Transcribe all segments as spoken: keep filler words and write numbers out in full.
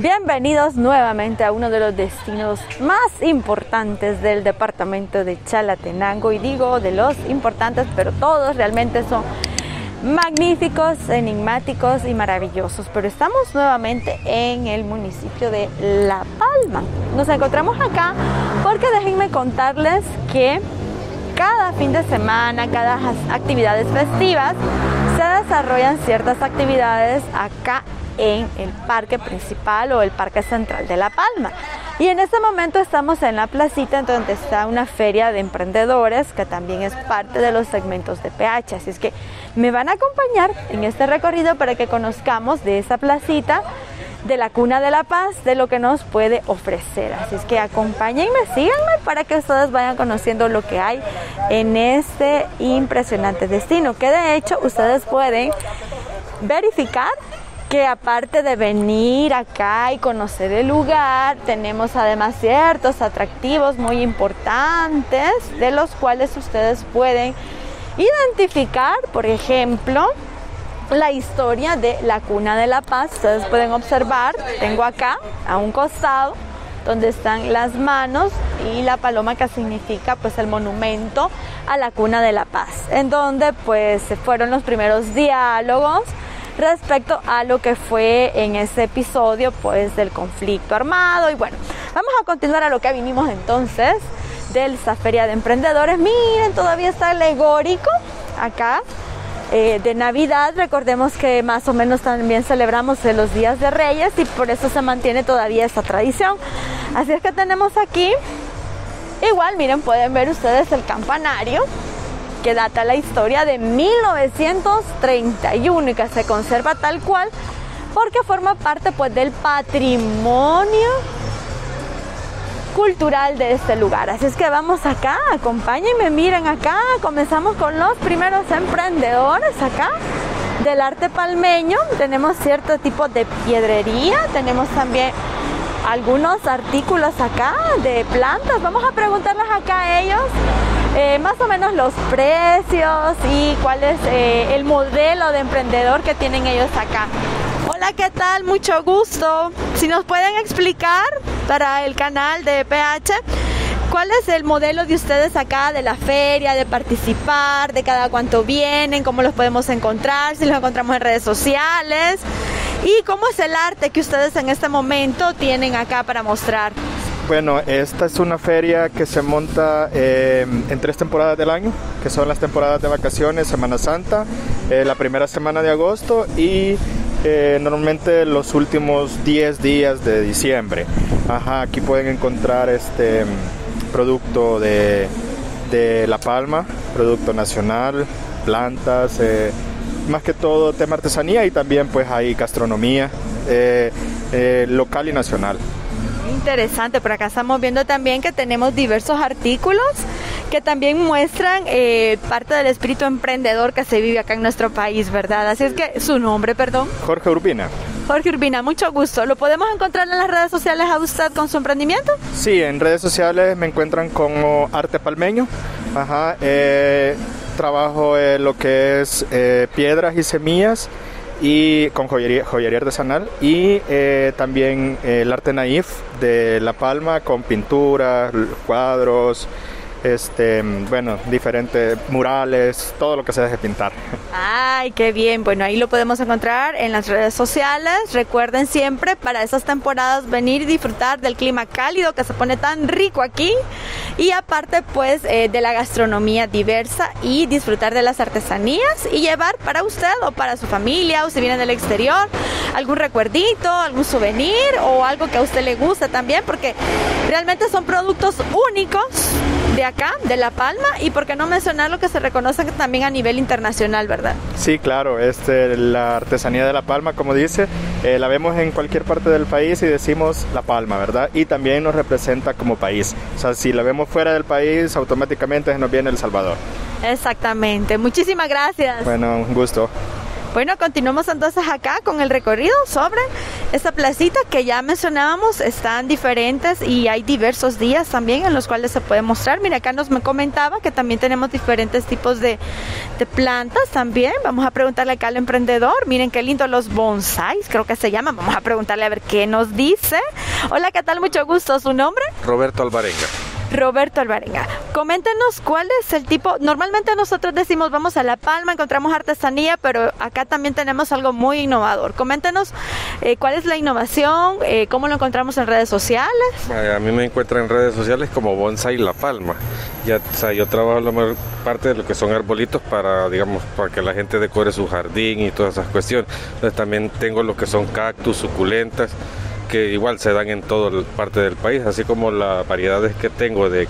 Bienvenidos nuevamente a uno de los destinos más importantes del departamento de Chalatenango, y digo de los importantes, pero todos realmente son magníficos, enigmáticos y maravillosos. Pero estamos nuevamente en el municipio de La Palma. Nos encontramos acá porque déjenme contarles que cada fin de semana, cada actividades festivas, se desarrollan ciertas actividades acá en el parque principal o el parque central de La Palma. Y en este momento estamos en la placita, en donde está una feria de emprendedores que también es parte de los segmentos de P H. Así es que me van a acompañar en este recorrido para que conozcamos de esa placita, de la cuna de la paz, de lo que nos puede ofrecer. Así es que acompáñenme, síganme para que ustedes vayan conociendo lo que hay en este impresionante destino, que de hecho ustedes pueden verificar que aparte de venir acá y conocer el lugar, tenemos además ciertos atractivos muy importantes de los cuales ustedes pueden identificar, por ejemplo, la historia de la Cuna de la Paz. Ustedes pueden observar, tengo acá a un costado donde están las manos y la paloma, que significa pues el monumento a la Cuna de la Paz, en donde pues fueron los primeros diálogos respecto a lo que fue en ese episodio pues del conflicto armado. Y bueno, vamos a continuar a lo que vinimos entonces de esa feria de emprendedores. Miren, todavía está alegórico acá eh, de Navidad. Recordemos que más o menos también celebramos los días de Reyes y por eso se mantiene todavía esta tradición. Así es que tenemos aquí, igual miren, pueden ver ustedes el campanario, que data la historia de mil novecientos treinta y uno y que se conserva tal cual porque forma parte pues del patrimonio cultural de este lugar. Así es que vamos acá, acompáñenme, miren acá, comenzamos con los primeros emprendedores acá del arte palmeño. Tenemos cierto tipo de piedrería, tenemos también algunos artículos acá de plantas. Vamos a preguntarles acá a ellos eh, más o menos los precios y cuál es eh, el modelo de emprendedor que tienen ellos acá. Hola, ¿qué tal? Mucho gusto. Si nos pueden explicar para el canal de P H, ¿cuál es el modelo de ustedes acá de la feria, de participar, de cada cuánto vienen, cómo los podemos encontrar, si los encontramos en redes sociales? ¿Y cómo es el arte que ustedes en este momento tienen acá para mostrar? Bueno, esta es una feria que se monta eh, en tres temporadas del año, que son las temporadas de vacaciones, Semana Santa, eh, la primera semana de agosto y eh, normalmente los últimos diez días de diciembre. Ajá, aquí pueden encontrar este producto de, de La Palma, producto nacional, plantas, eh, más que todo tema artesanía, y también pues hay gastronomía eh, eh, local y nacional. Interesante. Por acá estamos viendo también que tenemos diversos artículos que también muestran eh, parte del espíritu emprendedor que se vive acá en nuestro país, ¿verdad? Así es que, ¿su nombre, perdón? Jorge Urbina. Jorge Urbina, mucho gusto. ¿Lo podemos encontrar en las redes sociales a usted con su emprendimiento? Sí, en redes sociales me encuentran como Arte Palmeño. Ajá, eh... trabajo eh, lo que es eh, piedras y semillas, y con joyería, joyería artesanal, y eh, también eh, el arte naif de La Palma, con pinturas, cuadros, este, bueno, diferentes murales, todo lo que se deje pintar. Ay, qué bien. Bueno, ahí lo podemos encontrar en las redes sociales. Recuerden siempre para esas temporadas venir y disfrutar del clima cálido que se pone tan rico aquí, y aparte pues eh, de la gastronomía diversa, y disfrutar de las artesanías y llevar para usted o para su familia, o si vienen del exterior, algún recuerdito, algún souvenir o algo que a usted le gusta también, porque realmente son productos únicos de acá, de La Palma, y por qué no mencionar lo que se reconoce también a nivel internacional, ¿verdad? Sí, claro, este, la artesanía de La Palma, como dice, eh, la vemos en cualquier parte del país y decimos La Palma, ¿verdad? Y también nos representa como país. O sea, si la vemos fuera del país, automáticamente nos viene El Salvador. Exactamente. Muchísimas gracias. Bueno, un gusto. Bueno, continuamos entonces acá con el recorrido sobre Esta placita que ya mencionábamos, están diferentes y hay diversos días también en los cuales se puede mostrar. Mira, acá nos me comentaba que también tenemos diferentes tipos de, de plantas también. Vamos a preguntarle acá al emprendedor. Miren qué lindo, los bonsais, creo que se llaman. Vamos a preguntarle a ver qué nos dice. Hola, ¿qué tal? Mucho gusto. ¿Su nombre? Roberto Alvarenga. Roberto Alvarenga, coméntenos cuál es el tipo. Normalmente nosotros decimos vamos a La Palma, encontramos artesanía, pero acá también tenemos algo muy innovador. Coméntenos eh, cuál es la innovación, eh, cómo lo encontramos en redes sociales. A mí me encuentran en redes sociales como Bonsai La Palma. Ya, o sea, yo trabajo la mayor parte de lo que son arbolitos para, digamos, para que la gente decore su jardín y todas esas cuestiones. Entonces también tengo lo que son cactus, suculentas, que igual se dan en toda parte del país, así como las variedades que tengo de,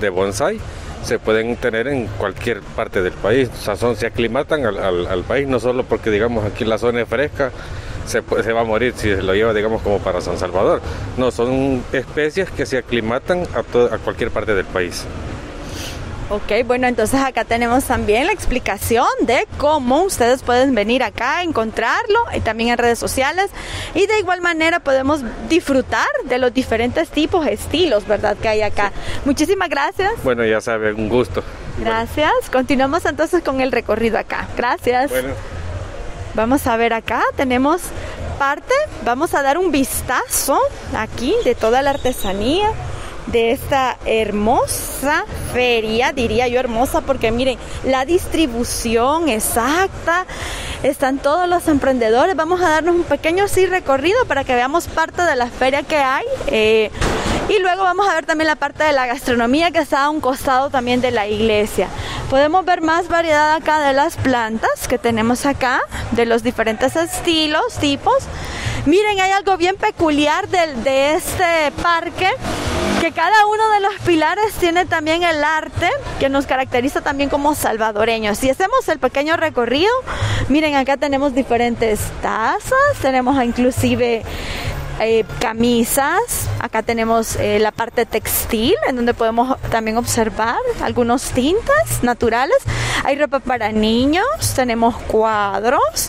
de bonsai se pueden tener en cualquier parte del país. O sea, son, se aclimatan al, al, al país, no solo porque, digamos, aquí la zona es fresca, se, se va a morir si se lo lleva, digamos, como para San Salvador. No, son especies que se aclimatan a, to, a cualquier parte del país. Ok, bueno, entonces acá tenemos también la explicación de cómo ustedes pueden venir acá, encontrarlo, y también en redes sociales. Y de igual manera podemos disfrutar de los diferentes tipos, estilos, ¿verdad?, que hay acá. Sí. Muchísimas gracias. Bueno, ya saben, un gusto. Gracias. Bueno. Continuamos entonces con el recorrido acá. Gracias. Bueno. Vamos a ver acá, tenemos parte, vamos a dar un vistazo aquí de toda la artesanía de esta hermosa feria, diría yo hermosa, porque miren, la distribución exacta, están todos los emprendedores. Vamos a darnos un pequeño así recorrido para que veamos parte de la feria que hay. Eh, y luego vamos a ver también la parte de la gastronomía que está a un costado también de la iglesia. Podemos ver más variedad acá de las plantas que tenemos acá, de los diferentes estilos, tipos. Miren, hay algo bien peculiar de, de este parque, que cada uno de los pilares tiene también el arte que nos caracteriza también como salvadoreños. Si hacemos el pequeño recorrido, miren, acá tenemos diferentes tazas, tenemos inclusive eh, camisas, acá tenemos eh, la parte textil, en donde podemos también observar algunos tintas naturales, hay ropa para niños, tenemos cuadros.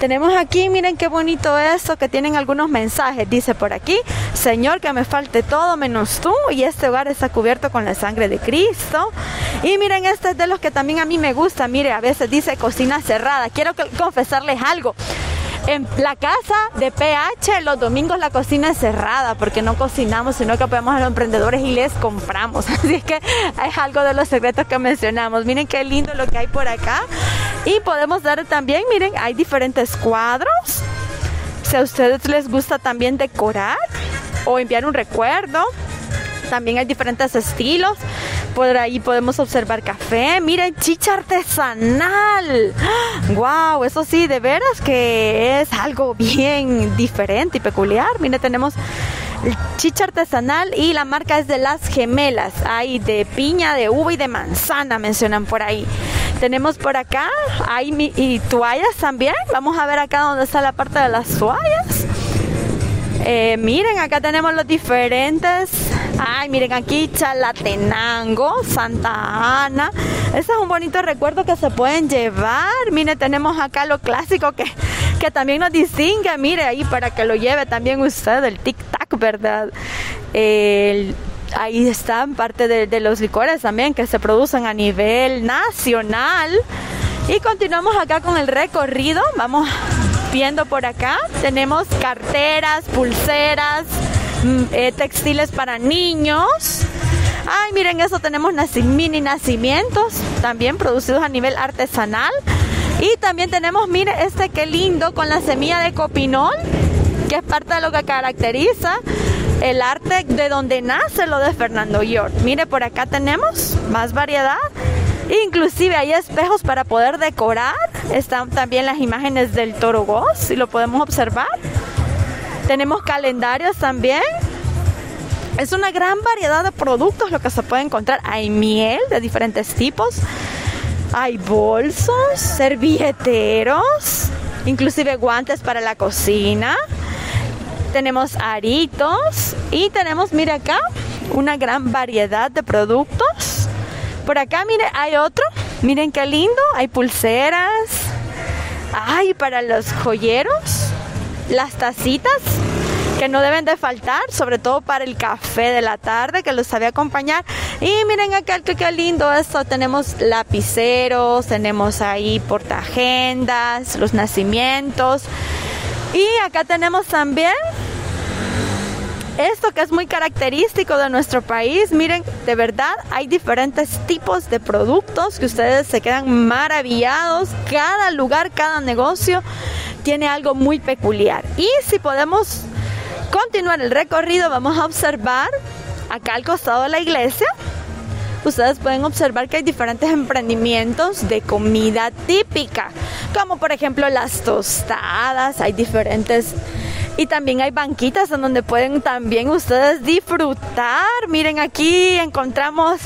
Tenemos aquí, miren qué bonito esto, que tienen algunos mensajes. Dice por aquí: Señor, que me falte todo menos tú, y este hogar está cubierto con la sangre de Cristo. Y miren, este es de los que también a mí me gusta. Mire, a veces dice cocina cerrada. Quiero confesarles algo. En la casa de P H, los domingos la cocina es cerrada, porque no cocinamos, sino que apoyamos a los emprendedores y les compramos. Así es que es algo de los secretos que mencionamos. Miren qué lindo lo que hay por acá. Y podemos dar también, miren, hay diferentes cuadros. Si a ustedes les gusta también decorar o enviar un recuerdo, también hay diferentes estilos. Por ahí podemos observar café. Miren, chicha artesanal. ¡Wow! Eso sí, de veras que es algo bien diferente y peculiar. Miren, tenemos chicha artesanal y la marca es de Las Gemelas. Hay de piña, de uva y de manzana, mencionan por ahí. Tenemos por acá, hay mi, y toallas también. Vamos a ver acá donde está la parte de las toallas. Eh, miren, acá tenemos los diferentes. Ay, miren aquí, Chalatenango, Santa Ana. Ese es un bonito recuerdo que se pueden llevar. Miren, tenemos acá lo clásico que, que también nos distingue. Mire, ahí para que lo lleve también usted, el tic-tac, ¿verdad? El... Ahí están parte de, de los licores también que se producen a nivel nacional. Y continuamos acá con el recorrido. Vamos viendo por acá. Tenemos carteras, pulseras, eh, textiles para niños. Ay, miren eso. Tenemos naci- mini nacimientos también producidos a nivel artesanal. Y también tenemos, mire este qué lindo, con la semilla de copinol, que es parte de lo que caracteriza el arte de donde nace lo de Fernando York. Mire, por acá tenemos más variedad. Inclusive hay espejos para poder decorar. Están también las imágenes del toro Goz, si lo podemos observar. Tenemos calendarios también. Es una gran variedad de productos lo que se puede encontrar. Hay miel de diferentes tipos. Hay bolsos, servilleteros, inclusive guantes para la cocina. Tenemos aritos y tenemos, mire acá, una gran variedad de productos. Por acá, mire, hay otro. Miren qué lindo. Hay pulseras. Ay, para los joyeros. las tacitas que no deben de faltar, sobre todo para el café de la tarde, que los sabe acompañar. Y miren acá qué, qué lindo esto, tenemos lapiceros, tenemos ahí portaagendas, los nacimientos. Y acá tenemos también esto que es muy característico de nuestro país. Miren, de verdad hay diferentes tipos de productos que ustedes se quedan maravillados. Cada lugar, cada negocio tiene algo muy peculiar. Y si podemos continuar el recorrido, vamos a observar acá al costado de la iglesia. Ustedes pueden observar que hay diferentes emprendimientos de comida típica, como por ejemplo las tostadas. Hay diferentes... Y también hay banquitas en donde pueden también ustedes disfrutar. Miren, aquí encontramos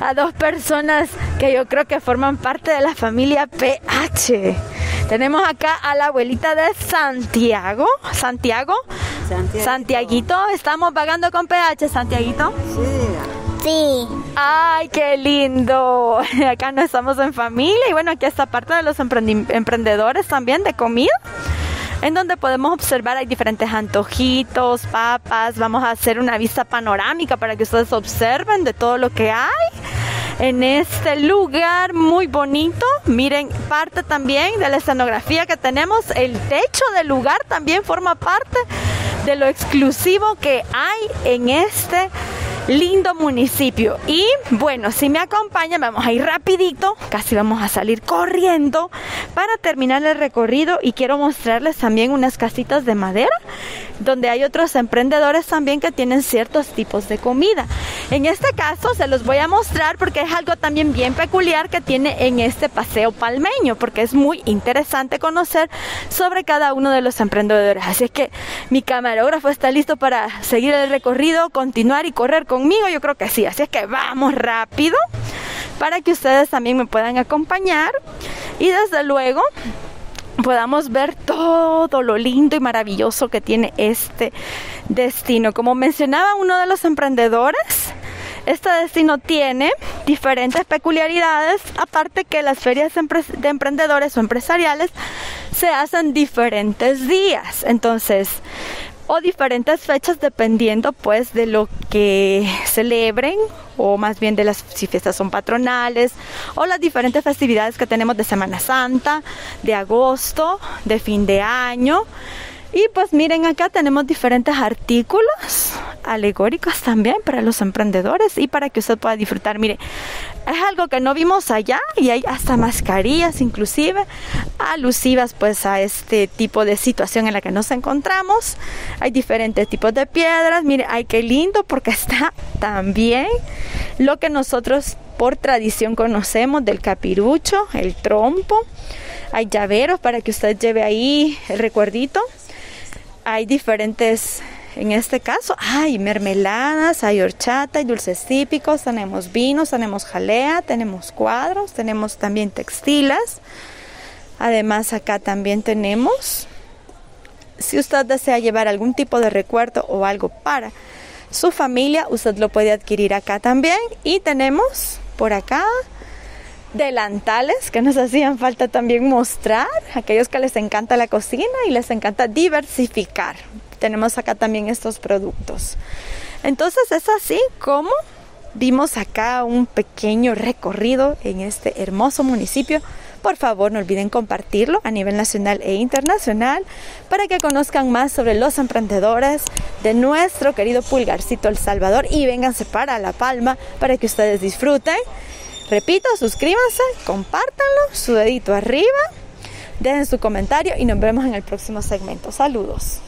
a dos personas que yo creo que forman parte de la familia P H. Tenemos acá a la abuelita de Santiago. ¿Santiago? Santiaguito. Santiaguito. ¿Estamos vagando con P H, Santiaguito? Sí. Sí. ¡Ay, qué lindo! Acá no estamos en familia. Y bueno, aquí está parte de los emprendedores también de comida, en donde podemos observar hay diferentes antojitos, papas. Vamos a hacer una vista panorámica para que ustedes observen de todo lo que hay en este lugar muy bonito. Miren, parte también de la escenografía que tenemos, el techo del lugar también forma parte de lo exclusivo que hay en este lindo municipio. Y bueno, si me acompañan, vamos a ir rapidito, casi vamos a salir corriendo para terminar el recorrido. Y quiero mostrarles también unas casitas de madera donde hay otros emprendedores también que tienen ciertos tipos de comida. En este caso se los voy a mostrar porque es algo también bien peculiar que tiene en este paseo palmeño, porque es muy interesante conocer sobre cada uno de los emprendedores. Así es que mi camarógrafo está listo para seguir el recorrido, continuar y correr conmigo. Yo creo que sí, así es que vamos rápido para que ustedes también me puedan acompañar y desde luego podamos ver todo lo lindo y maravilloso que tiene este destino. Como mencionaba uno de los emprendedores, este destino tiene diferentes peculiaridades, aparte que las ferias de emprendedores o empresariales se hacen diferentes días, entonces, o diferentes fechas dependiendo pues de lo que celebren, o más bien de las, si fiestas son patronales, o las diferentes festividades que tenemos de Semana Santa, de agosto, de fin de año. Y pues miren, acá tenemos diferentes artículos alegóricos también para los emprendedores y para que usted pueda disfrutar. Mire, es algo que no vimos allá y hay hasta mascarillas inclusive alusivas pues a este tipo de situación en la que nos encontramos. Hay diferentes tipos de piedras. Mire, ay, qué lindo, porque está también lo que nosotros por tradición conocemos del capirucho, el trompo. Hay llaveros para que usted lleve ahí el recuerdito. Hay diferentes, en este caso, hay mermeladas, hay horchata, hay dulces típicos, tenemos vinos, tenemos jalea, tenemos cuadros, tenemos también textilas. Además, acá también tenemos, si usted desea llevar algún tipo de recuerdo o algo para su familia, usted lo puede adquirir acá también. Y tenemos por acá delantales que nos hacían falta también mostrar, aquellos que les encanta la cocina y les encanta diversificar. Tenemos acá también estos productos. Entonces es así como vimos acá un pequeño recorrido en este hermoso municipio. Por favor, no olviden compartirlo a nivel nacional e internacional para que conozcan más sobre los emprendedores de nuestro querido pulgarcito El Salvador, y vénganse para La Palma para que ustedes disfruten. Repito, suscríbanse, compártanlo, su dedito arriba, dejen su comentario y nos vemos en el próximo segmento. Saludos.